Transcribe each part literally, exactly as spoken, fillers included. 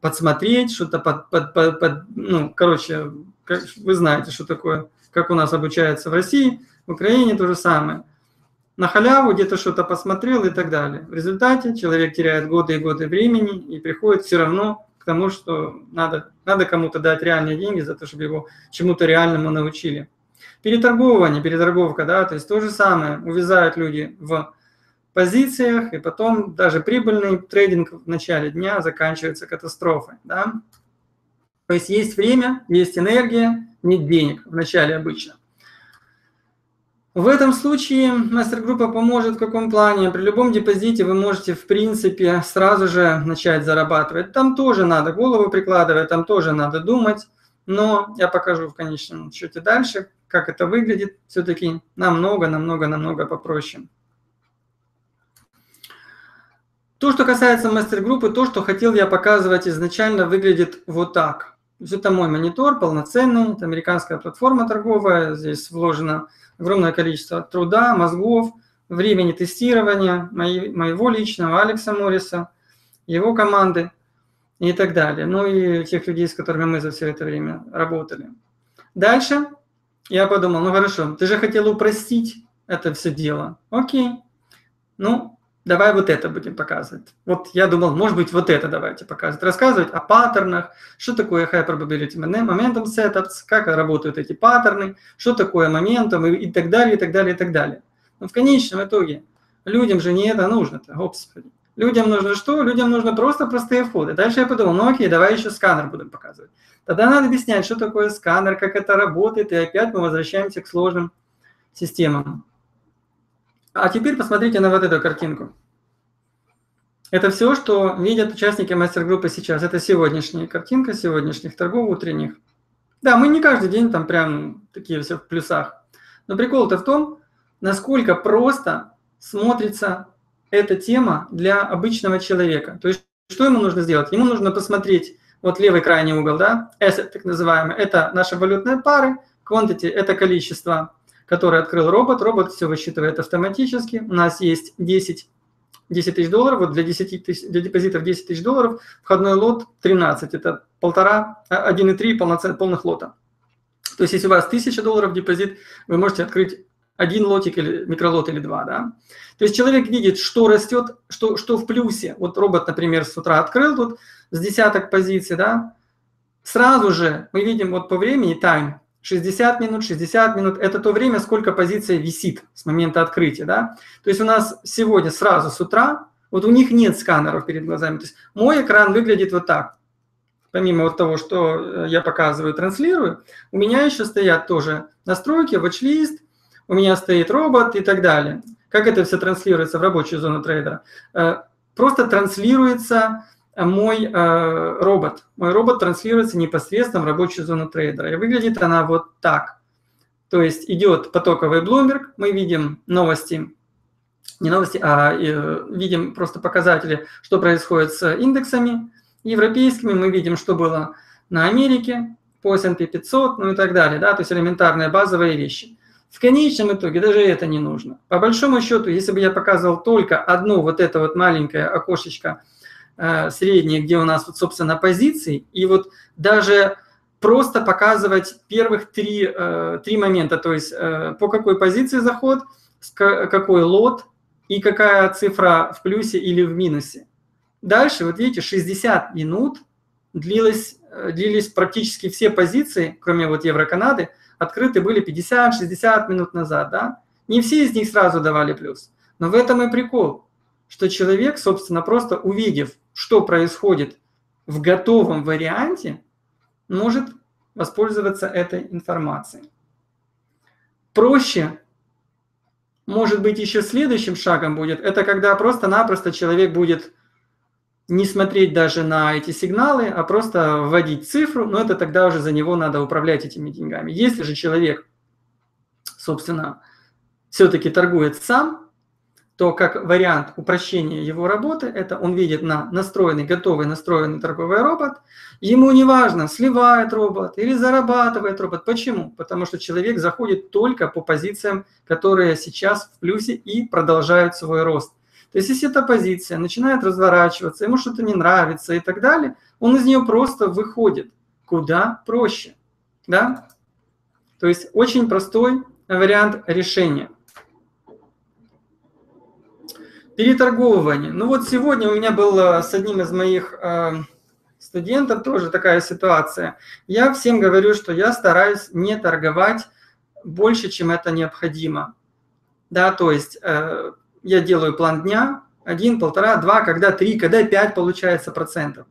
подсмотреть, что-то под, под, под, под... Ну, короче, как, вы знаете, что такое, как у нас обучается в России, в Украине то же самое. На халяву где-то что-то посмотрел и так далее. В результате человек теряет годы и годы времени и приходит все равно к тому, что надо, надо кому-то дать реальные деньги за то, чтобы его чему-то реальному научили. Переторговывание, переторговка, да, то есть то же самое. Увязают люди в позициях, и потом даже прибыльный трейдинг в начале дня заканчивается катастрофой, да. То есть есть время, есть энергия, нет денег в начале обычно. В этом случае мастер-группа поможет в каком плане? При любом депозите вы можете, в принципе, сразу же начать зарабатывать. Там тоже надо голову прикладывать, там тоже надо думать. Но я покажу в конечном счете дальше, как это выглядит. Все-таки намного-намного-намного попроще. То, что касается мастер-группы, то, что хотел я показывать изначально, выглядит вот так. Это мой монитор полноценный, это американская платформа торговая, здесь вложено огромное количество труда, мозгов, времени тестирования, моего личного, Алекса Мориса, его команды и так далее. Ну и тех людей, с которыми мы за все это время работали. Дальше я подумал, ну хорошо, ты же хотел упростить это все дело. Окей, ну давай вот это будем показывать. Вот я думал, может быть, вот это давайте показывать. Рассказывать о паттернах, что такое high probability momentum setups, как работают эти паттерны, что такое моментум и, и так далее, и так далее, и так далее. Но в конечном итоге людям же не это нужно-то, господи. Людям нужно что? Людям нужно просто простые входы. Дальше я подумал, ну окей, давай еще сканер будем показывать. Тогда надо объяснять, что такое сканер, как это работает, и опять мы возвращаемся к сложным системам. А теперь посмотрите на вот эту картинку. Это все, что видят участники мастер-группы сейчас. Это сегодняшняя картинка, сегодняшних торгов утренних. Да, мы не каждый день там прям такие все в плюсах. Но прикол-то в том, насколько просто смотрится эта тема для обычного человека. То есть что ему нужно сделать? Ему нужно посмотреть вот левый крайний угол, да, asset так называемый. Это наши валютные пары, quantity – это количество, который открыл робот. Робот все высчитывает автоматически. У нас есть десять тысяч долларов. Вот для, десяти тысяч, для депозитов десять тысяч долларов входной лот тринадцать. Это полтора, один и три полных лота. То есть если у вас тысяча долларов депозит, вы можете открыть один лотик, или микролот, или два. Да? То есть человек видит, что растет, что, что в плюсе. Вот робот, например, с утра открыл тут с десяток позиций. Да? Сразу же мы видим вот по времени тайм. шестьдесят минут, шестьдесят минут – это то время, сколько позиция висит с момента открытия. Да? То есть у нас сегодня сразу с утра, вот у них нет сканеров перед глазами. То есть мой экран выглядит вот так. Помимо вот того, что я показываю, транслирую, у меня еще стоят тоже настройки, watch-лист, у меня стоит робот и так далее. Как это все транслируется в рабочую зону трейдера? Просто транслируется... Мой э, робот. Мой робот транслируется непосредственно в рабочую зону трейдера. И выглядит она вот так. То есть идет потоковый Bloomberg, мы видим новости, не новости, а э, видим просто показатели, что происходит с индексами европейскими, мы видим, что было на Америке, по эс энд пи пятьсот, ну и так далее. Да? То есть элементарные базовые вещи. В конечном итоге даже это не нужно. По большому счету, если бы я показывал только одно вот это вот маленькое окошечко, средние, где у нас, вот, собственно, позиции, и вот даже просто показывать первых три, три момента, то есть по какой позиции заход, какой лот и какая цифра в плюсе или в минусе. Дальше, вот видите, шестьдесят минут длилось, длились практически все позиции, кроме вот Евро-Канады, открыты были пятьдесят-шестьдесят минут назад, да? Не все из них сразу давали плюс, но в этом и прикол, что человек, собственно, просто увидев, что происходит в готовом варианте, может воспользоваться этой информацией. Проще, может быть, еще следующим шагом будет, это когда просто-напросто человек будет не смотреть даже на эти сигналы, а просто вводить цифру, но это тогда уже за него надо управлять этими деньгами. Если же человек, собственно, все-таки торгует сам, то как вариант упрощения его работы, это он видит на настроенный, готовый настроенный торговый робот. Ему не важно, сливает робот или зарабатывает робот. Почему? Потому что человек заходит только по позициям, которые сейчас в плюсе и продолжают свой рост. То есть если эта позиция начинает разворачиваться, ему что-то не нравится и так далее, он из нее просто выходит куда проще. Да? То есть очень простой вариант решения. Переторговывание. Ну вот сегодня у меня было с одним из моих э, студентов тоже такая ситуация. Я всем говорю, что я стараюсь не торговать больше, чем это необходимо. Да, то есть э, я делаю план дня, один, полтора, два, когда три, когда пять получается процентов.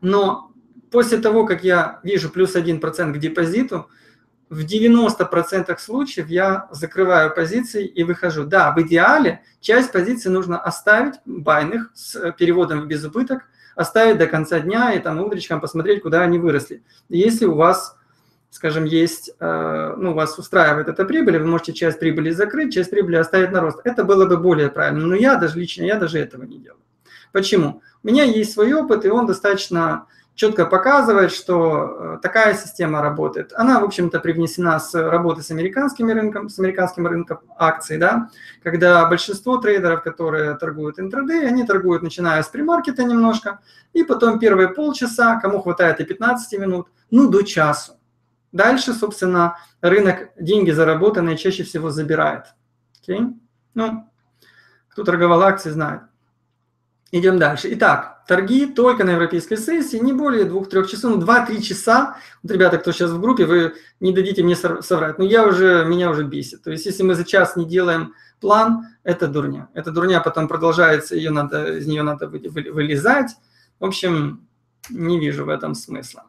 Но после того, как я вижу плюс один процент к депозиту, в девяноста процентах случаев я закрываю позиции и выхожу. Да, в идеале часть позиций нужно оставить, байных, с переводом в безубыток, оставить до конца дня и там утречком посмотреть, куда они выросли. Если у вас, скажем, есть, ну, вас устраивает эта прибыль, вы можете часть прибыли закрыть, часть прибыли оставить на рост. Это было бы более правильно. Но я даже лично, я даже этого не делаю. Почему? У меня есть свой опыт, и он достаточно четко показывает, что такая система работает. Она, в общем-то, привнесена с работы с американским рынком, с американским рынком акций, да, когда большинство трейдеров, которые торгуют интрадей, они торгуют, начиная с премаркета немножко, и потом первые полчаса, кому хватает и пятнадцати минут, ну, до часу. Дальше, собственно, рынок деньги заработанные чаще всего забирает. Okay? Ну, кто торговал акции, знает. Идем дальше. Итак, торги только на европейской сессии, не более двух-трёх часов, ну, два-три часа. Вот, ребята, кто сейчас в группе, вы не дадите мне соврать. Но я уже, меня уже бесит. То есть, если мы за час не делаем план, это дурня. Эта дурня потом продолжается, ее надо, из нее надо вылезать. В общем, не вижу в этом смысла.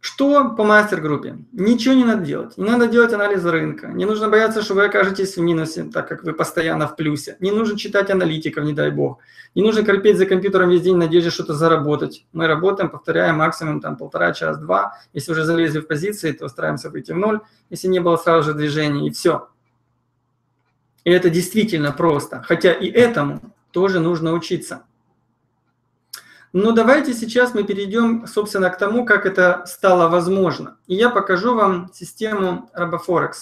Что по мастер-группе? Ничего не надо делать. Не надо делать анализ рынка. Не нужно бояться, что вы окажетесь в минусе, так как вы постоянно в плюсе. Не нужно читать аналитиков, не дай бог. Не нужно корпеть за компьютером весь день в надежде что-то заработать. Мы работаем, повторяем максимум там полтора, час-два. Если уже залезли в позиции, то стараемся выйти в ноль. Если не было сразу же движения, и все. И это действительно просто. Хотя и этому тоже нужно учиться. Но давайте сейчас мы перейдем, собственно, к тому, как это стало возможно. И я покажу вам систему RoboForex.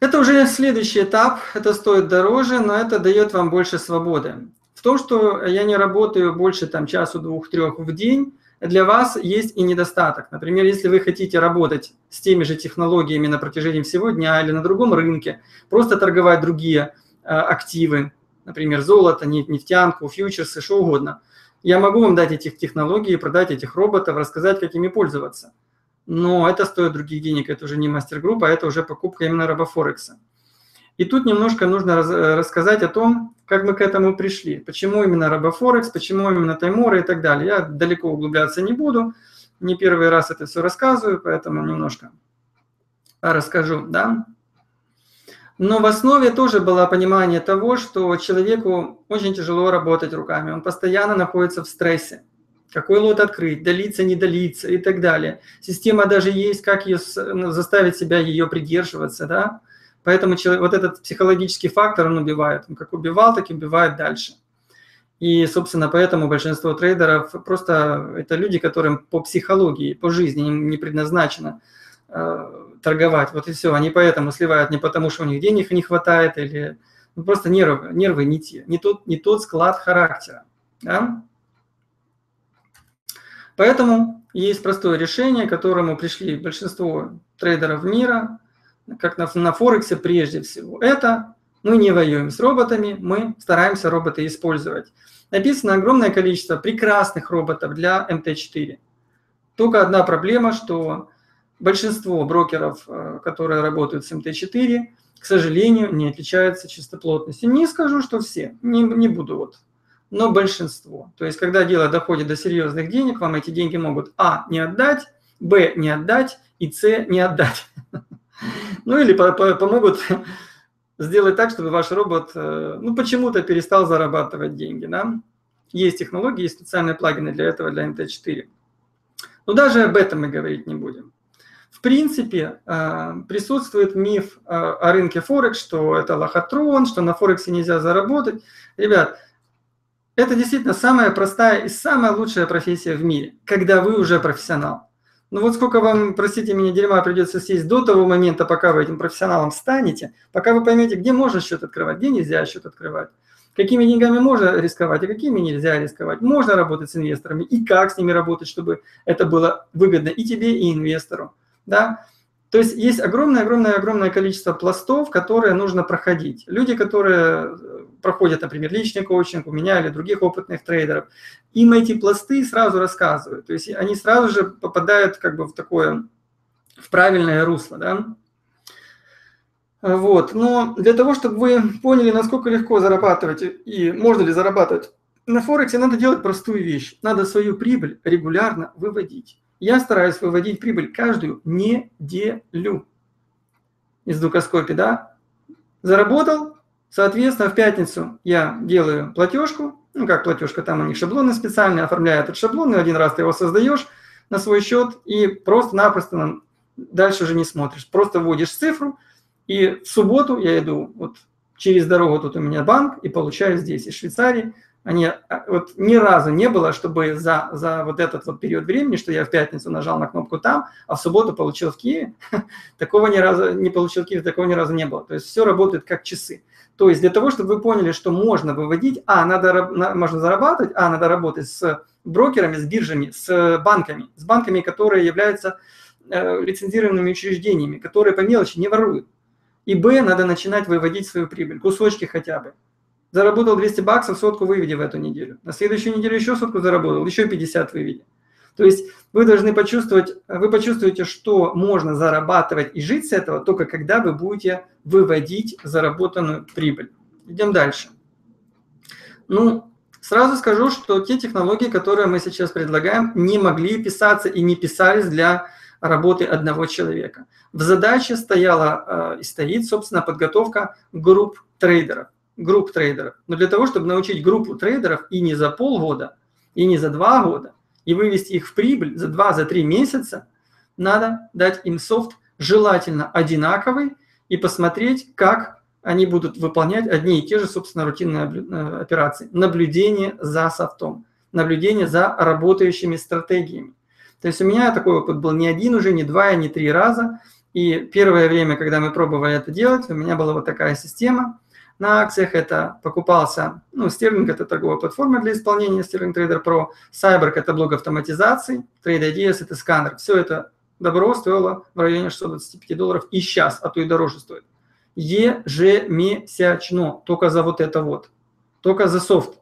Это уже следующий этап, это стоит дороже, но это дает вам больше свободы. В том, что я не работаю больше там часу, двух, трех в день, для вас есть и недостаток. Например, если вы хотите работать с теми же технологиями на протяжении всего дня или на другом рынке, просто торговать другие э, активы, например, золото, нефтянку, фьючерсы, что угодно. Я могу вам дать этих технологий, продать этих роботов, рассказать, как ими пользоваться. Но это стоит других денег, это уже не мастер-группа, это уже покупка именно RoboForex. И тут немножко нужно раз, рассказать о том, как мы к этому пришли, почему именно RoboForex, почему именно тайморы и так далее. Я далеко углубляться не буду, не первый раз это все рассказываю, поэтому немножко расскажу, да. Но в основе тоже было понимание того, что человеку очень тяжело работать руками. Он постоянно находится в стрессе. Какой лот открыть, долиться, не долиться и так далее. Система даже есть, как ее, заставить себя ее придерживаться. Да? Поэтому человек, вот этот психологический фактор он убивает. Он как убивал, так и убивает дальше. И, собственно, поэтому большинство трейдеров просто это люди, которым по психологии, по жизни не предназначено торговать, вот и все. Они поэтому сливают не потому, что у них денег не хватает, или ну, просто нервы, нервы не те, не тот, не тот склад характера. Да? Поэтому есть простое решение, к которому пришли большинство трейдеров мира, как на, на Форексе прежде всего. Это мы не воюем с роботами, мы стараемся роботы использовать. Написано огромное количество прекрасных роботов для эм тэ четыре. Только одна проблема, что большинство брокеров, которые работают с эм тэ четыре, к сожалению, не отличаются чистоплотностью. Не скажу, что все, не, не буду, вот, но большинство. То есть, когда дело доходит до серьезных денег, вам эти деньги могут а. не отдать, б. не отдать и с. не отдать. Ну или помогут сделать так, чтобы ваш робот ну почему-то перестал зарабатывать деньги. Есть технологии, есть специальные плагины для этого, для эм тэ четыре. Но даже об этом мы говорить не будем. В принципе, присутствует миф о рынке Форекс, что это лохотрон, что на Форексе нельзя заработать. Ребят, это действительно самая простая и самая лучшая профессия в мире, когда вы уже профессионал. Ну вот сколько вам, простите меня, дерьма придется съесть до того момента, пока вы этим профессионалом станете, пока вы поймете, где можно счет открывать, где нельзя счет открывать, Какими деньгами можно рисковать, а какими нельзя рисковать. Можно работать с инвесторами и как с ними работать, чтобы это было выгодно и тебе, и инвестору. Да? То есть есть огромное-огромное-огромное количество пластов, которые нужно проходить. Люди, которые проходят, например, личный коучинг у меня или других опытных трейдеров, им эти пласты сразу рассказывают. То есть они сразу же попадают как бы в такое, в правильное русло. Да? Вот. Но для того, чтобы вы поняли, насколько легко зарабатывать и можно ли зарабатывать на Форексе, надо делать простую вещь. Надо свою прибыль регулярно выводить. Я стараюсь выводить прибыль каждую неделю из Дукаскопи, да? Заработал, соответственно, в пятницу я делаю платежку, ну как платежка, там у них шаблоны специальные, оформляю этот шаблон, и один раз ты его создаешь на свой счет и просто-напросто дальше уже не смотришь, просто вводишь цифру, и в субботу я иду, вот через дорогу тут у меня банк, и получаю здесь из Швейцарии. Они, вот ни разу не было, чтобы за, за вот этот вот период времени, что я в пятницу нажал на кнопку там, а в субботу получил в Киеве, такого ни разу не получил в Киеве, такого ни разу не было. То есть все работает как часы. То есть для того, чтобы вы поняли, что можно выводить, а, надо, можно зарабатывать, а, надо работать с брокерами, с биржами, с банками, с банками, которые являются э, лицензированными учреждениями, которые по мелочи не воруют. И, б, надо начинать выводить свою прибыль, кусочки хотя бы. Заработал двести баксов, сотку выведи в эту неделю. На следующую неделю еще сотку заработал, еще пятьдесят выведи. То есть вы должны почувствовать, вы почувствуете, что можно зарабатывать и жить с этого, только когда вы будете выводить заработанную прибыль. Идем дальше. Ну, сразу скажу, что те технологии, которые мы сейчас предлагаем, не могли писаться и не писались для работы одного человека. В задаче стояла э, и стоит, собственно, подготовка групп трейдеров. групп трейдеров. Но для того, чтобы научить группу трейдеров и не за полгода, и не за два года, и вывести их в прибыль за два, за три месяца, надо дать им софт, желательно одинаковый, и посмотреть, как они будут выполнять одни и те же, собственно, рутинные операции. Наблюдение за софтом, наблюдение за работающими стратегиями. То есть у меня такой опыт был не один уже, не два, не три раза. И первое время, когда мы пробовали это делать, у меня была вот такая система. На акциях это покупался, ну, Sterling – это торговая платформа для исполнения, Sterling Trader Pro, Cyborg – это блок автоматизации, Trade Ideas – это сканер. Все это добро стоило в районе шестисот двадцати пяти долларов и сейчас, а то и дороже стоит. Ежемесячно, только за вот это вот, только за софт.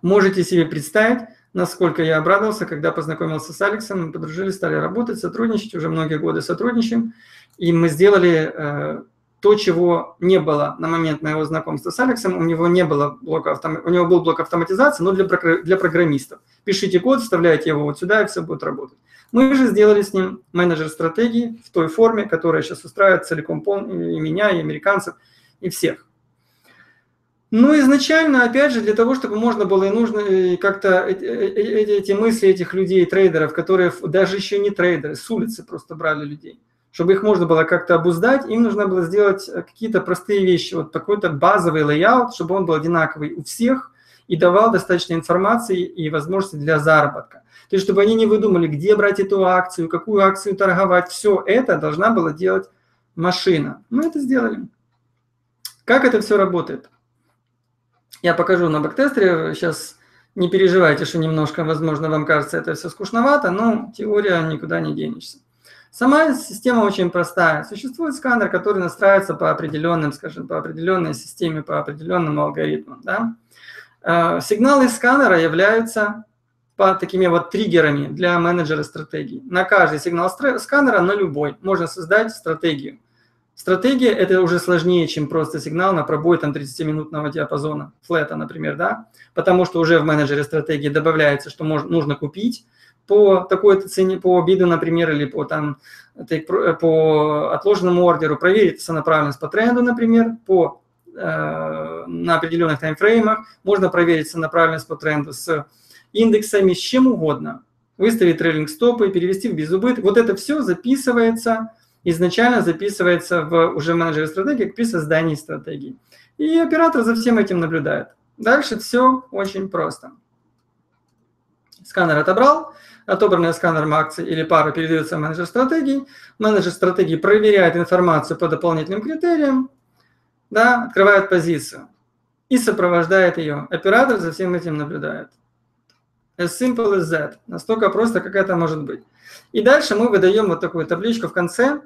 Можете себе представить, насколько я обрадовался, когда познакомился с Алексом, мы подружились, стали работать, сотрудничать, уже многие годы сотрудничаем, и мы сделали... Э, То, чего не было на момент моего знакомства с Алексом, у него не было блока, у него был блок автоматизации, но для, для программистов. Пишите код, вставляйте его вот сюда, и все будет работать. Мы же сделали с ним менеджер стратегии в той форме, которая сейчас устраивает целиком и меня, и американцев, и всех. Но изначально, опять же, для того, чтобы можно было и нужно как-то эти мысли этих людей, трейдеров, которые даже еще не трейдеры, с улицы просто брали людей. Чтобы их можно было как-то обуздать, им нужно было сделать какие-то простые вещи, вот такой-то базовый лейаут, чтобы он был одинаковый у всех и давал достаточно информации и возможности для заработка. То есть, чтобы они не выдумали, где брать эту акцию, какую акцию торговать, все это должна была делать машина. Мы это сделали. Как это все работает? Я покажу на бэктестере, сейчас не переживайте, что немножко, возможно, вам кажется это все скучновато, но теория никуда не денешься. Сама система очень простая. Существует сканер, который настраивается по определенным, скажем, по определенной системе, по определенному алгоритму. Да? Сигналы сканера являются по такими вот триггерами для менеджера стратегии. На каждый сигнал сканера, на любой, можно создать стратегию. Стратегия – это уже сложнее, чем просто сигнал на пробой там тридцатиминутного диапазона, флета, например, да, потому что уже в менеджере стратегии добавляется, что можно, нужно купить по такой-то цене, по биду, например, или по, там, по отложенному ордеру, проверить сонаправленность по тренду, например, по, э, на определенных таймфреймах, можно проверить сонаправленность по тренду с индексами, с чем угодно, выставить трейлинг-стопы, перевести в безубыток. Вот это все записывается... изначально записывается в уже менеджере стратегии при создании стратегии. И оператор за всем этим наблюдает. Дальше все очень просто. Сканер отобрал, отобранная сканером акции или пара передается в менеджер стратегии. Менеджер стратегии проверяет информацию по дополнительным критериям, да, открывает позицию. и сопровождает ее. Оператор за всем этим наблюдает. As simple as that. Настолько просто, как это может быть. И дальше мы выдаем вот такую табличку в конце.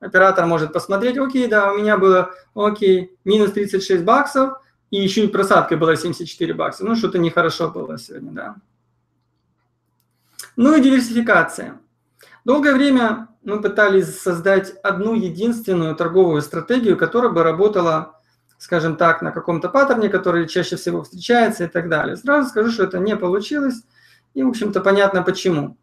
Оператор может посмотреть, окей, да, у меня было, окей, минус тридцать шесть баксов, и еще и просадка была семьдесят четыре бакса. Ну, что-то нехорошо было сегодня, да. Ну и диверсификация. Долгое время мы пытались создать одну единственную торговую стратегию, которая бы работала, скажем так, на каком-то паттерне, который чаще всего встречается и так далее. Сразу скажу, что это не получилось, и, в общем-то, понятно почему.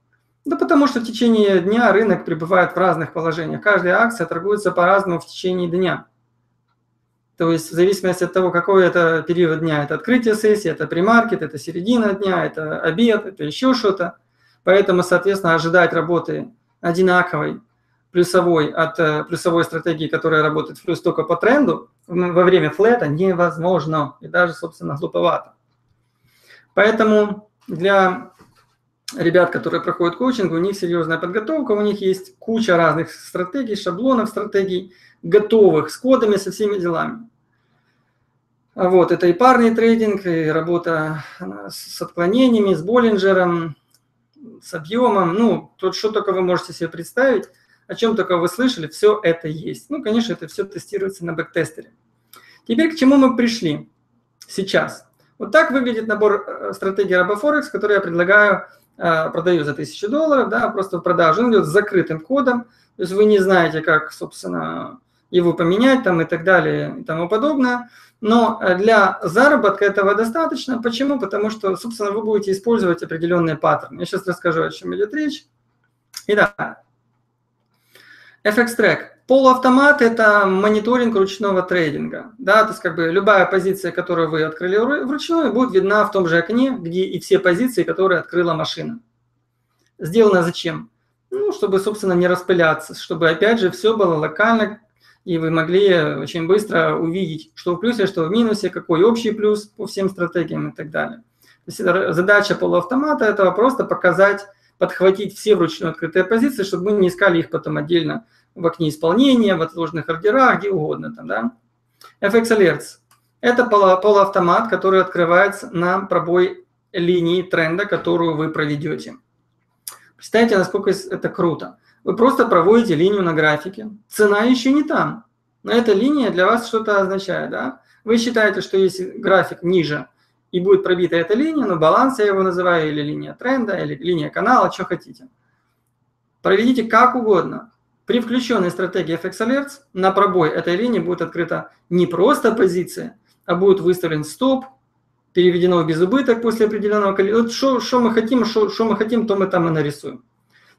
Да потому что в течение дня рынок пребывает в разных положениях. Каждая акция торгуется по-разному в течение дня. То есть в зависимости от того, какой это период дня. Это открытие сессии, это премаркет, это середина дня, это обед, это еще что-то. Поэтому, соответственно, ожидать работы одинаковой, плюсовой от плюсовой стратегии, которая работает в плюс только по тренду, во время флета невозможно и даже, собственно, глуповато. Поэтому для... ребят, которые проходят коучинг, у них серьезная подготовка, у них есть куча разных стратегий, шаблонов стратегий, готовых, с кодами, со всеми делами. Вот, это и парный трейдинг, и работа с отклонениями, с Боллинджером, с объемом. Ну, тут что только вы можете себе представить, о чем только вы слышали, все это есть. Ну, конечно, это все тестируется на бэктестере. Теперь к чему мы пришли сейчас. Вот так выглядит набор стратегий RoboForex, который я предлагаю. Продаю за тысячу долларов, да, просто в продажу. Он идет с закрытым кодом, то есть вы не знаете, как, собственно, его поменять там и так далее и тому подобное. Но для заработка этого достаточно. Почему? Потому что, собственно, вы будете использовать определенные паттерны. Я сейчас расскажу, о чем идет речь. Итак, эф экс-Track. Полуавтомат – это мониторинг ручного трейдинга. Да, то есть как бы любая позиция, которую вы открыли вручную, будет видна в том же окне, где и все позиции, которые открыла машина. Сделано зачем? Ну, чтобы, собственно, не распыляться, чтобы, опять же, все было локально, и вы могли очень быстро увидеть, что в плюсе, что в минусе, какой общий плюс по всем стратегиям и так далее. То есть задача полуавтомата – это просто показать, подхватить все вручную открытые позиции, чтобы мы не искали их потом отдельно в окне исполнения, в отложенных ордерах, где угодно. Там, да? эф экс Alerts – это полуавтомат, который открывается на пробой линии тренда, которую вы проведете. Представьте, насколько это круто. Вы просто проводите линию на графике. Цена еще не там, но эта линия для вас что-то означает. Да? Вы считаете, что если график ниже и будет пробита эта линия, но баланс, я его называю, или линия тренда, или линия канала, что хотите. Проведите как угодно. При включенной стратегии эф экс Alerts на пробой этой линии будет открыта не просто позиция, а будет выставлен стоп, переведено в безубыток после определенного количества. Вот что мы хотим, что мы хотим, то мы там и нарисуем.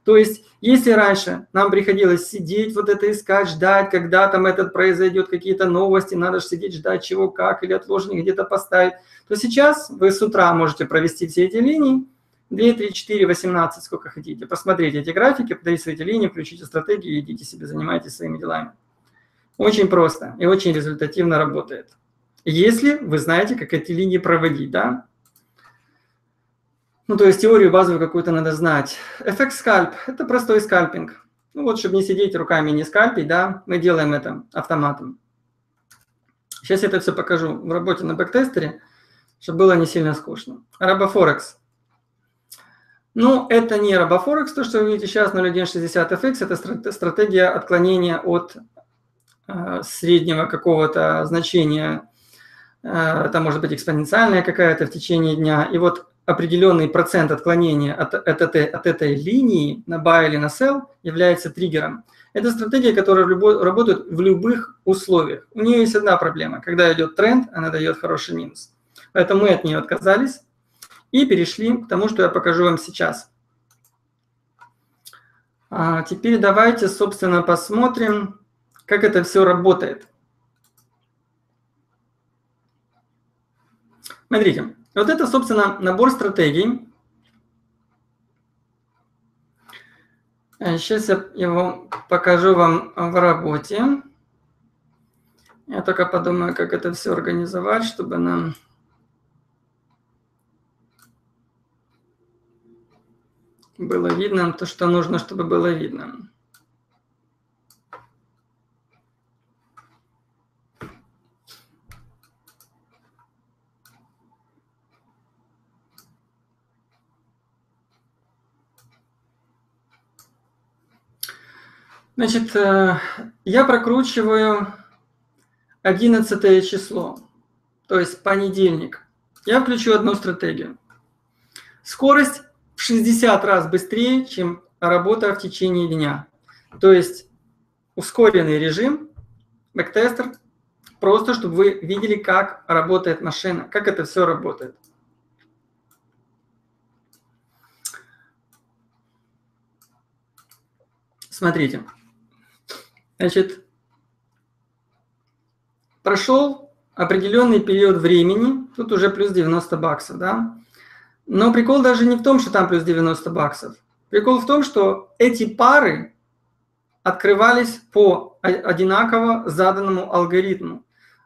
То есть, если раньше нам приходилось сидеть, вот это искать, ждать, когда там этот произойдет, какие-то новости, надо же сидеть, ждать чего, как, или отложенный где-то поставить, то сейчас вы с утра можете провести все эти линии, два, три, четыре, восемнадцать, сколько хотите. Посмотрите эти графики, подавите эти линии, включите стратегию и идите себе, занимайтесь своими делами. Очень просто и очень результативно работает. Если вы знаете, как эти линии проводить, да? Ну, то есть теорию базовую какую-то надо знать. эф экс-скальп – это простой скальпинг. Ну, вот, чтобы не сидеть руками и не скальпить, да, мы делаем это автоматом. Сейчас я это все покажу в работе на бэктестере, чтобы было не сильно скучно. RoboForex. Ну, это не RoboForex, то, что вы видите сейчас, ноль один шестьдесят эф экс – это стратегия отклонения от э, среднего какого-то значения. Э, это может быть экспоненциальная какая-то в течение дня. И вот определенный процент отклонения от, от, этой, от этой линии на buy или на sell является триггером. Это стратегия, которая любо, работает в любых условиях. У нее есть одна проблема. Когда идет тренд, она дает хороший минус. Поэтому мы от нее отказались. И перешли к тому, что я покажу вам сейчас. А теперь давайте, собственно, посмотрим, как это все работает. Смотрите, вот это, собственно, набор стратегий. Сейчас я его покажу вам в работе. Я только подумаю, как это все организовать, чтобы нам... было видно то, что нужно, чтобы было видно. Значит, я прокручиваю одиннадцатое число, то есть понедельник. Я включу одну стратегию. Скорость в шестьдесят раз быстрее, чем работа в течение дня. То есть ускоренный режим, бэктестер, просто чтобы вы видели, как работает машина, как это все работает. Смотрите. Значит, прошел определенный период времени, тут уже плюс девяносто баксов, да? Но прикол даже не в том, что там плюс девяносто баксов. Прикол в том, что эти пары открывались по одинаково заданному алгоритму.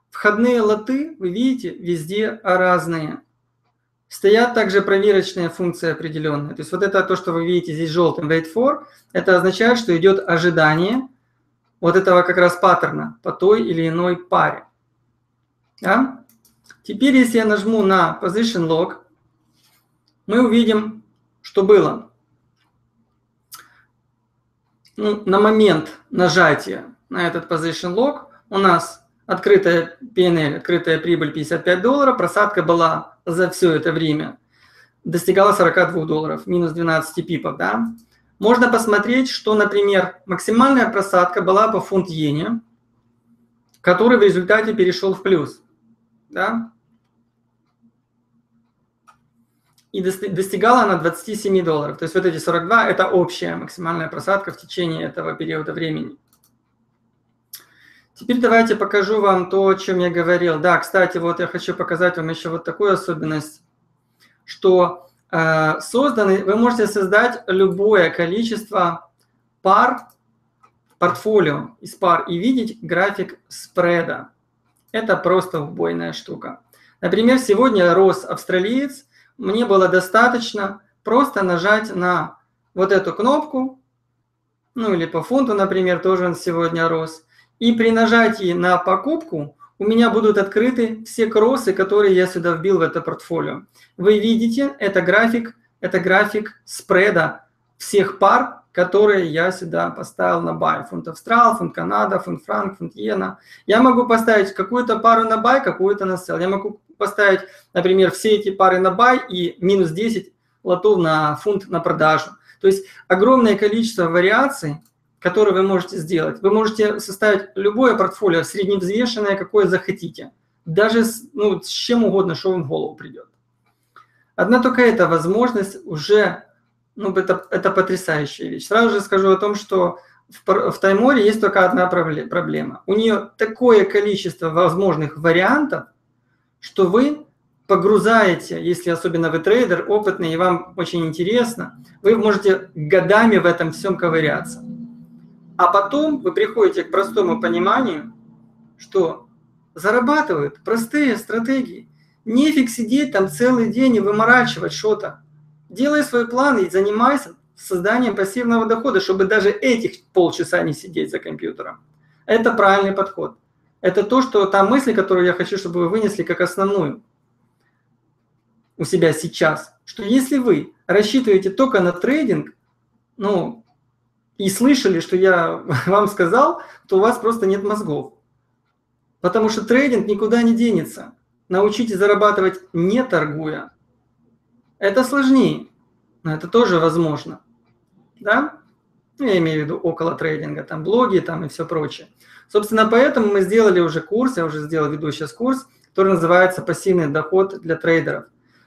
Входные лоты, вы видите, везде разные. Стоят также проверочные функции определенные. То есть вот это то, что вы видите здесь желтым, wait for, это означает, что идет ожидание вот этого как раз паттерна по той или иной паре. Да? Теперь, если я нажму на position log, мы увидим, что было. Ну, на момент нажатия на этот position log у нас открытая пи эн эл, открытая прибыль пятьдесят пять долларов, просадка была за все это время, достигала сорока двух долларов, минус двенадцать пипов. Да? Можно посмотреть, что, например, максимальная просадка была по фунт-иене, который в результате перешел в плюс. Да? И достигала она двадцати семи долларов. То есть вот эти сорок два – это общая максимальная просадка в течение этого периода времени. Теперь давайте покажу вам то, о чем я говорил. Да, кстати, вот я хочу показать вам еще вот такую особенность, что э, созданы, вы можете создать любое количество пар портфолио из пар и видеть график спреда. Это просто убойная штука. Например, сегодня рос австралиец. Мне было достаточно просто нажать на вот эту кнопку, ну или по фунту, например, тоже он сегодня рос. И при нажатии на покупку у меня будут открыты все кроссы, которые я сюда вбил в это портфолио. Вы видите, это график, это график спреда всех пар, которые я сюда поставил на бай. Фунт Австрал, фунт Канада, фунт Франк, фунт Йена. Я могу поставить какую-то пару на бай, какую-то на сел. Я могу поставить, например, все эти пары на бай и минус десять лотов на фунт на продажу. То есть огромное количество вариаций, которые вы можете сделать. Вы можете составить любое портфолио, средневзвешенное, какое захотите. Даже с, ну, с чем угодно, что вам в голову придет. Одна только эта возможность уже... Ну, это, это потрясающая вещь. Сразу же скажу о том, что в, в Тайморе есть только одна проблема. У нее такое количество возможных вариантов, что вы погрузаете, если особенно вы трейдер, опытный, и вам очень интересно, вы можете годами в этом всем ковыряться. А потом вы приходите к простому пониманию, что зарабатывают простые стратегии. Нефиг сидеть там целый день и выморачивать что-то. Делай свой план и занимайся созданием пассивного дохода, чтобы даже этих полчаса не сидеть за компьютером. Это правильный подход. Это то, что та мысль, которую я хочу, чтобы вы вынесли как основную у себя сейчас. Что если вы рассчитываете только на трейдинг, ну, и слышали, что я вам сказал, то у вас просто нет мозгов. Потому что трейдинг никуда не денется. Научитесь зарабатывать не торгуя. Это сложнее, но это тоже возможно, да? Я имею в виду около трейдинга, там блоги там и все прочее. Собственно, поэтому мы сделали уже курс, я уже сделал, веду сейчас курс, который называется «Пассивный доход для трейдеров».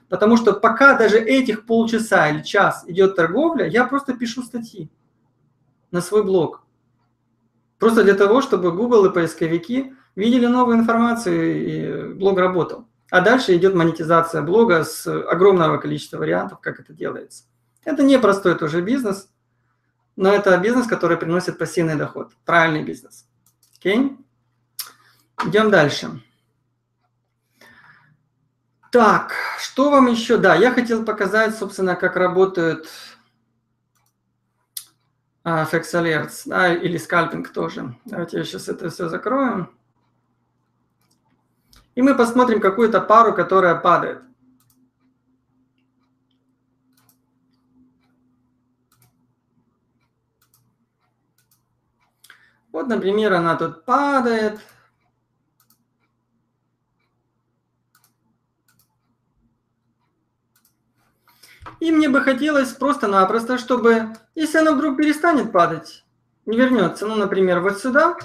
Потому что пока даже этих полчаса или час идет торговля, я просто пишу статьи на свой блог. Просто для того, чтобы Google и поисковики видели новую информацию и блог работал. А дальше идет монетизация блога с огромного количества вариантов, как это делается. Это не простой тоже бизнес, но это бизнес, который приносит пассивный доход. Правильный бизнес. Окей? Идем дальше. Так, что вам еще? Да, я хотел показать, собственно, как работают эф экс Alerts, да, или скальпинг тоже. Давайте я сейчас это все закрою. И мы посмотрим какую-то пару, которая падает. Вот, например, она тут падает. И мне бы хотелось просто-напросто, чтобы, если она вдруг перестанет падать, не вернется, ну, например, вот сюда,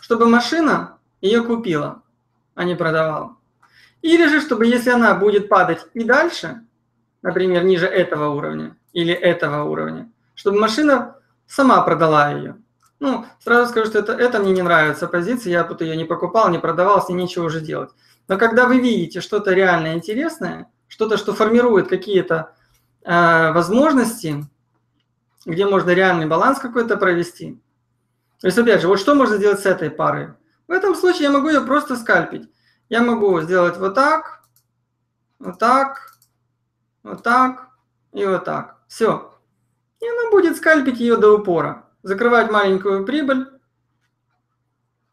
чтобы машина ее купила, а не продавала. Или же, чтобы, если она будет падать и дальше, например, ниже этого уровня или этого уровня, чтобы машина сама продала ее. Ну, сразу скажу, что это, это мне не нравится позиция, я тут ее не покупал, не продавал, с ней нечего уже делать. Но когда вы видите что-то реально интересное, что-то, что формирует какие-то э, возможности, где можно реальный баланс какой-то провести. То есть, опять же, вот что можно делать с этой парой? В этом случае я могу ее просто скальпить. Я могу сделать вот так, вот так, вот так и вот так. Все. И она будет скальпить ее до упора. Закрывать маленькую прибыль.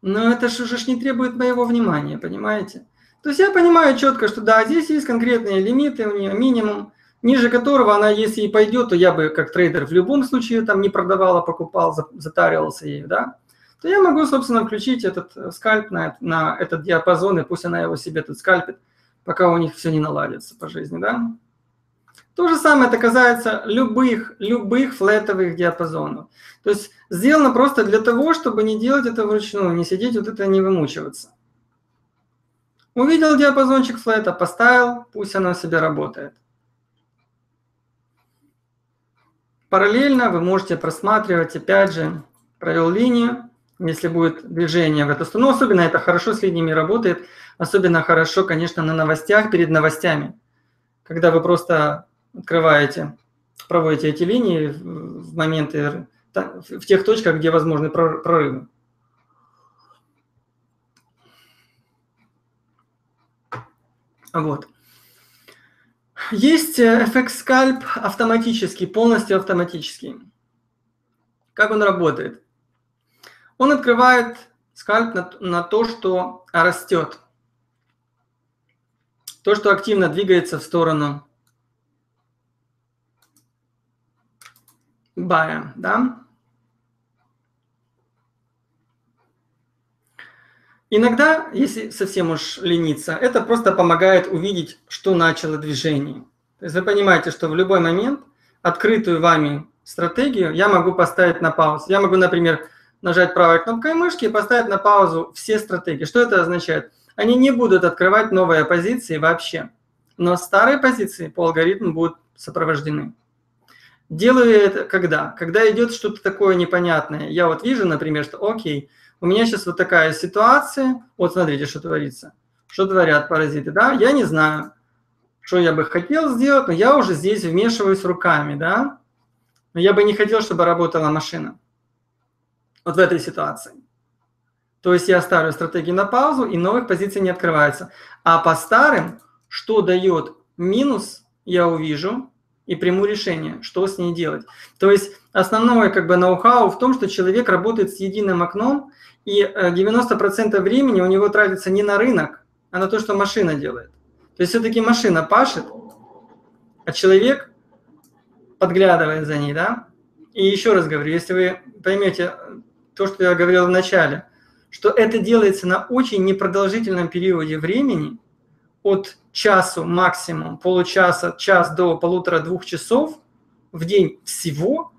Но это же уже не требует моего внимания, понимаете? То есть я понимаю четко, что да, здесь есть конкретные лимиты, у нее минимум, ниже которого она, если и пойдет, то я бы как трейдер в любом случае там не продавал, а покупал, затаривался ею, да? То я могу, собственно, включить этот скальп на, на этот диапазон, и пусть она его себе тут скальпит, пока у них все не наладится по жизни, да? То же самое это касается любых, любых флетовых диапазонов. То есть сделано просто для того, чтобы не делать это вручную, не сидеть вот это, не вымучиваться. Увидел диапазончик флета, поставил, пусть оно себе работает. Параллельно вы можете просматривать, опять же, провел линию, если будет движение в эту сторону. Но особенно это хорошо с линиями работает, особенно хорошо, конечно, на новостях, перед новостями. Когда вы просто открываете, проводите эти линии в моменты, в тех точках, где возможны прорывы. Вот. Есть эф экс-скальп автоматический, полностью автоматический. Как он работает? Он открывает скальп на, на то, что растет. То, что активно двигается в сторону бая, да? Иногда, если совсем уж лениться, это просто помогает увидеть, что начало движение. То есть вы понимаете, что в любой момент открытую вами стратегию я могу поставить на паузу. Я могу, например, нажать правой кнопкой мышки и поставить на паузу все стратегии. Что это означает? Они не будут открывать новые позиции вообще, но старые позиции по алгоритму будут сопровождены. Делаю я это когда? Когда идет что-то такое непонятное. Я вот вижу, например, что окей, у меня сейчас вот такая ситуация. Вот смотрите, что творится. Что творят паразиты, да? Я не знаю, что я бы хотел сделать, но я уже здесь вмешиваюсь руками, да? Но я бы не хотел, чтобы работала машина. Вот в этой ситуации. То есть я ставлю стратегию на паузу, и новых позиций не открывается. А по старым, что дает минус, я увижу и приму решение, что с ней делать. То есть основное как бы ноу-хау в том, что человек работает с единым окном, и девяносто процентов времени у него тратится не на рынок, а на то, что машина делает. То есть все-таки машина пашет, а человек подглядывает за ней, да? И еще раз говорю, если вы поймете то, что я говорил в начале, что это делается на очень непродолжительном периоде времени, от часу максимум, получаса, час до полутора-двух часов в день всего,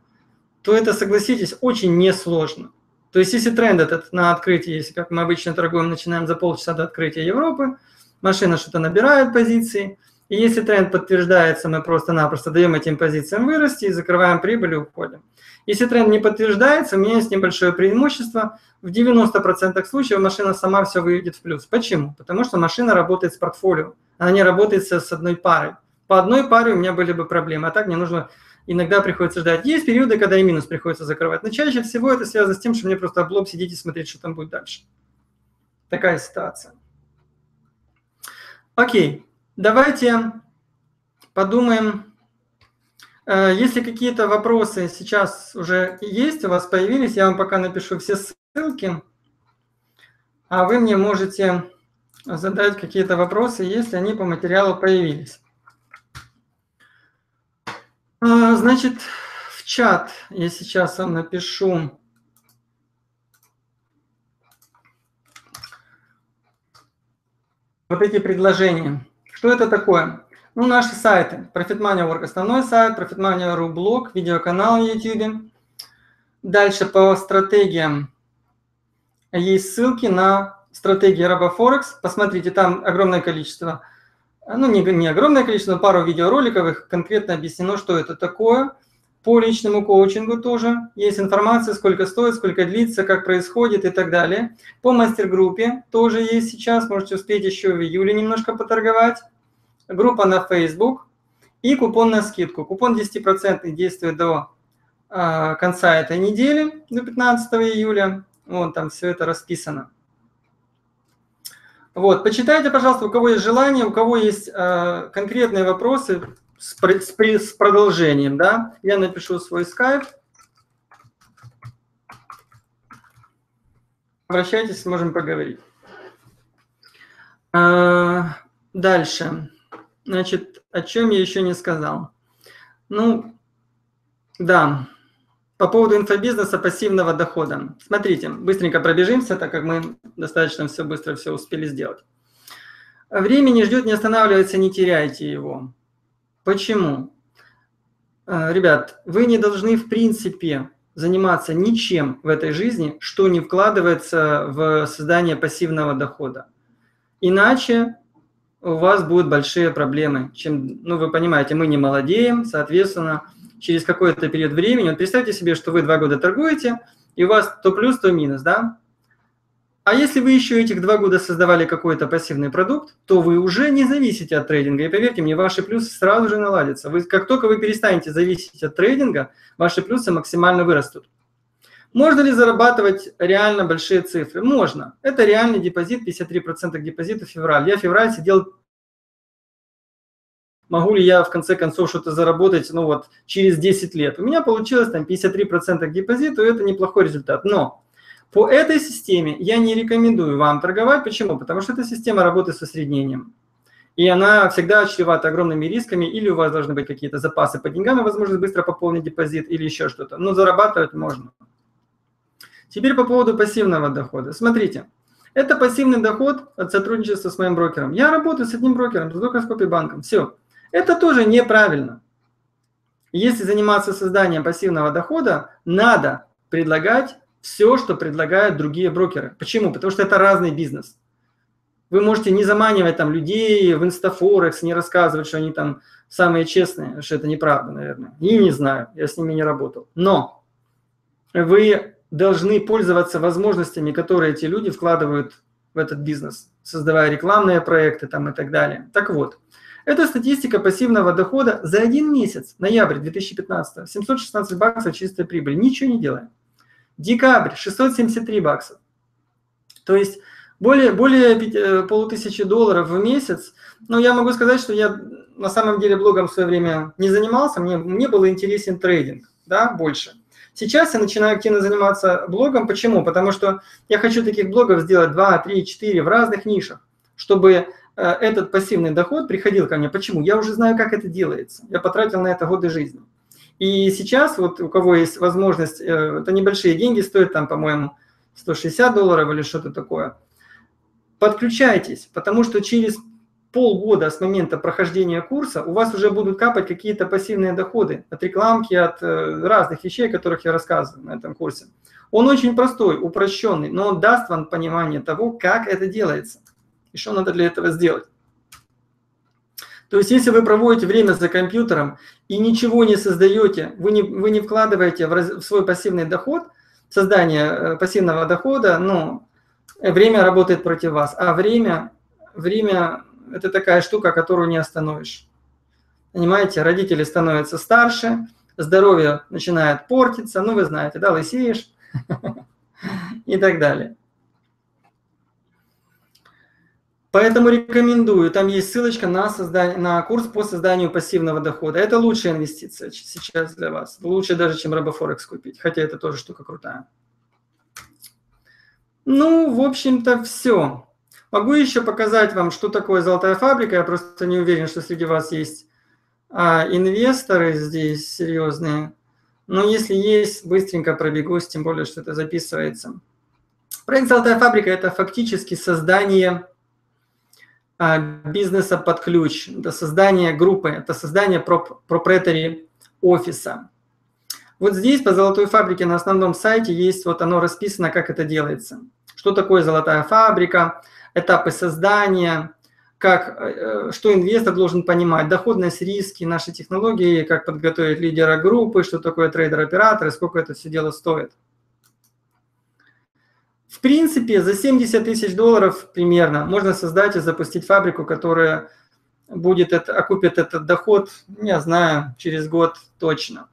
то это, согласитесь, очень несложно. То есть если тренд этот на открытие, если как мы обычно торгуем, начинаем за полчаса до открытия Европы, машина что-то набирает позиции, и если тренд подтверждается, мы просто-напросто даем этим позициям вырасти, и закрываем прибыль и уходим. Если тренд не подтверждается, у меня есть небольшое преимущество. В девяноста процентах случаев машина сама все выведет в плюс. Почему? Потому что машина работает с портфолио, она не работает с одной парой. По одной паре у меня были бы проблемы, а так мне нужно, иногда приходится ждать. Есть периоды, когда и минус приходится закрывать, но чаще всего это связано с тем, что мне просто облом сидеть и смотреть, что там будет дальше. Такая ситуация. Окей, давайте подумаем. Если какие-то вопросы сейчас уже есть, у вас появились, я вам пока напишу все ссылки, а вы мне можете задать какие-то вопросы, если они по материалу появились. Значит, в чат я сейчас вам напишу вот эти предложения. Что это такое? Ну, наши сайты. ProfitMoney точка орг основной сайт, ProfitMoney точка ру блог, видеоканал на YouTube. Дальше по стратегиям есть ссылки на стратегии RoboForex. Посмотрите, там огромное количество, ну не, не огромное количество, но пару видеороликов, их конкретно объяснено, что это такое. По личному коучингу тоже есть информация, сколько стоит, сколько длится, как происходит и так далее. По мастер-группе тоже есть сейчас, можете успеть еще в июле немножко поторговать. Группа на Facebook и купон на скидку. Купон десять процентов действует до э, конца этой недели, до пятнадцатого июля. Вот там все это расписано. Вот, почитайте, пожалуйста, у кого есть желание, у кого есть э, конкретные вопросы, С, с продолжением, да, я напишу свой скайп. Обращайтесь, можем поговорить. А, дальше. Значит, о чем я еще не сказал. Ну, да, по поводу инфобизнеса, пассивного дохода. Смотрите, быстренько пробежимся, так как мы достаточно все быстро все успели сделать. Время не ждет, не останавливается, не теряйте его. Почему? Ребят, вы не должны в принципе заниматься ничем в этой жизни, что не вкладывается в создание пассивного дохода. Иначе у вас будут большие проблемы. Чем, ну, вы понимаете, мы не молодеем, соответственно, через какой-то период времени. Вот представьте себе, что вы два года торгуете, и у вас то плюс, то минус, да? А если вы еще этих два года создавали какой-то пассивный продукт, то вы уже не зависите от трейдинга. И поверьте мне, ваши плюсы сразу же наладятся. Вы, как только вы перестанете зависеть от трейдинга, ваши плюсы максимально вырастут. Можно ли зарабатывать реально большие цифры? Можно. Это реальный депозит, пятьдесят три процента депозита в февраль. Я в феврале сидел, могу ли я в конце концов что-то заработать, ну вот, через десять лет. У меня получилось там пятьдесят три процента депозита, и это неплохой результат. Но по этой системе я не рекомендую вам торговать. Почему? Потому что это система работы с усреднением. И она всегда чревата огромными рисками. Или у вас должны быть какие-то запасы по деньгам, возможность быстро пополнить депозит или еще что-то. Но зарабатывать можно. Теперь по поводу пассивного дохода. Смотрите, это пассивный доход от сотрудничества с моим брокером. Я работаю с одним брокером, с Дукаскопи банком. Все. Это тоже неправильно. Если заниматься созданием пассивного дохода, надо предлагать все, что предлагают другие брокеры. Почему? Потому что это разный бизнес. Вы можете не заманивать там людей в Instaforex, не рассказывать, что они там самые честные, что это неправда, наверное. И не знаю, я с ними не работал. Но вы должны пользоваться возможностями, которые эти люди вкладывают в этот бизнес, создавая рекламные проекты там и так далее. Так вот, это статистика пассивного дохода за один месяц, ноябрь две тысячи пятнадцатого, семьсот шестнадцать баксов чистая прибыль, ничего не делая. Декабрь шестьсот семьдесят три бакса. То есть более, более полутысячи долларов в месяц. Но я могу сказать, что я на самом деле блогом в свое время не занимался. Мне, мне был интересен трейдинг, да, больше. Сейчас я начинаю активно заниматься блогом. Почему? Потому что я хочу таких блогов сделать два, три, четыре в разных нишах, чтобы этот пассивный доход приходил ко мне. Почему? Я уже знаю, как это делается. Я потратил на это годы жизни. И сейчас вот у кого есть возможность, это небольшие деньги, стоят там, по-моему, сто шестьдесят долларов или что-то такое, подключайтесь, потому что через полгода с момента прохождения курса у вас уже будут капать какие-то пассивные доходы от рекламки, от разных вещей, о которых я рассказываю на этом курсе. Он очень простой, упрощенный, но он даст вам понимание того, как это делается и что надо для этого сделать. То есть, если вы проводите время за компьютером и ничего не создаете, вы не, вы не вкладываете в, раз, в свой пассивный доход, создание пассивного дохода, ну, время работает против вас. А время, время – это такая штука, которую не остановишь. Понимаете, родители становятся старше, здоровье начинает портиться, ну, вы знаете, да, лысеешь и так далее. Поэтому рекомендую, там есть ссылочка на, создание, на курс по созданию пассивного дохода. Это лучшая инвестиция сейчас для вас. Лучше даже, чем RoboForex купить, хотя это тоже штука крутая. Ну, в общем-то, все. Могу еще показать вам, что такое золотая фабрика. Я просто не уверен, что среди вас есть а, инвесторы здесь серьезные. Но если есть, быстренько пробегусь, тем более, что это записывается. Проект «Золотая фабрика» – это фактически создание бизнеса под ключ, это создание группы, это создание proprietary офиса. Вот здесь по «Золотой фабрике» на основном сайте есть, вот оно расписано, как это делается. Что такое «Золотая фабрика», этапы создания, как, что инвестор должен понимать, доходность, риски, наши технологии, как подготовить лидера группы, что такое трейдер-оператор и сколько это все дело стоит. В принципе, за семьдесят тысяч долларов примерно можно создать и запустить фабрику, которая будет это, окупит этот доход, я знаю, через год точно.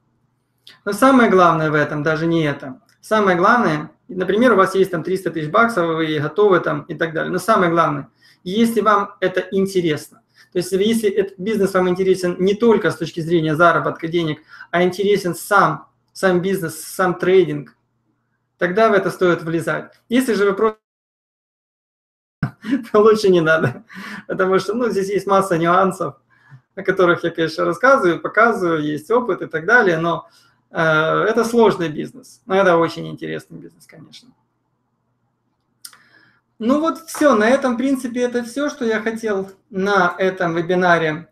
Но самое главное в этом даже не это. Самое главное, например, у вас есть там триста тысяч баксов, вы готовы там и так далее. Но самое главное, если вам это интересно, то есть если этот бизнес вам интересен не только с точки зрения заработка денег, а интересен сам, сам бизнес, сам трейдинг, тогда в это стоит влезать. Если же вы просто... то лучше не надо, потому что ну, здесь есть масса нюансов, о которых я, конечно, рассказываю, показываю, есть опыт и так далее, но э, это сложный бизнес, но это очень интересный бизнес, конечно. Ну вот все, на этом, в принципе, это все, что я хотел на этом вебинаре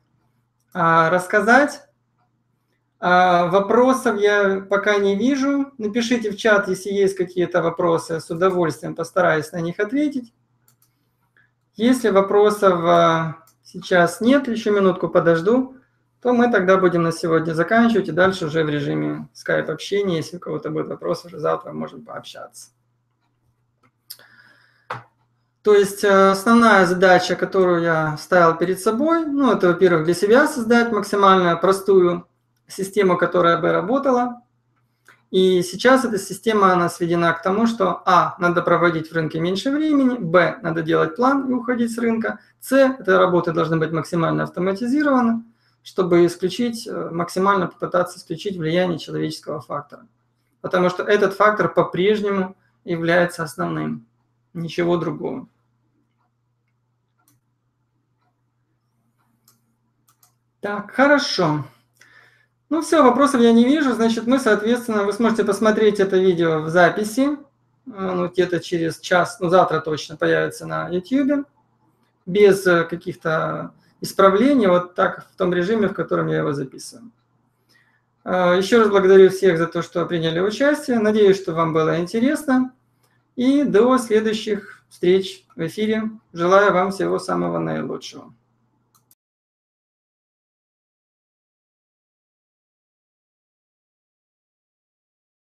э, рассказать. Э, вопросов я пока не вижу. Напишите в чат, если есть какие-то вопросы, я с удовольствием постараюсь на них ответить. Если вопросов... Э, Сейчас нет, еще минутку подожду, то мы тогда будем на сегодня заканчивать и дальше уже в режиме скайп-общения. Если у кого-то будет вопрос, уже завтра можем пообщаться. То есть основная задача, которую я ставил перед собой, ну это, во-первых, для себя создать максимально простую систему, которая бы работала. И сейчас эта система, она сведена к тому, что а, надо проводить в рынке меньше времени, б, надо делать план и уходить с рынка, с, эта работа должна быть максимально автоматизирована, чтобы исключить, максимально попытаться исключить влияние человеческого фактора. Потому что этот фактор по-прежнему является основным, ничего другого. Так, хорошо. Ну все, вопросов я не вижу, значит, мы, соответственно, вы сможете посмотреть это видео в записи, ну, где-то через час, ну, завтра точно появится на YouTube, без каких-то исправлений, вот так, в том режиме, в котором я его записываю. Еще раз благодарю всех за то, что приняли участие, надеюсь, что вам было интересно, и до следующих встреч в эфире. Желаю вам всего самого наилучшего.